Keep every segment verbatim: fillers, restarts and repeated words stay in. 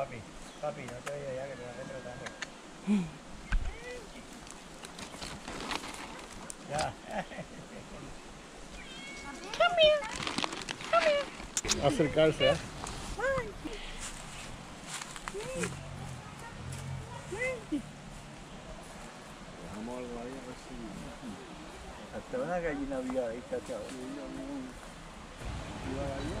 Papi, papi, no te voy a ya que te la estoy tratando. Ya. Come here. Come here. Acercarse, ¿eh? Dejamos algo ahí a ver si... Hasta una gallina había ahí, cachao. Iba allá.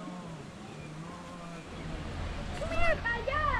no. Come here, Baba.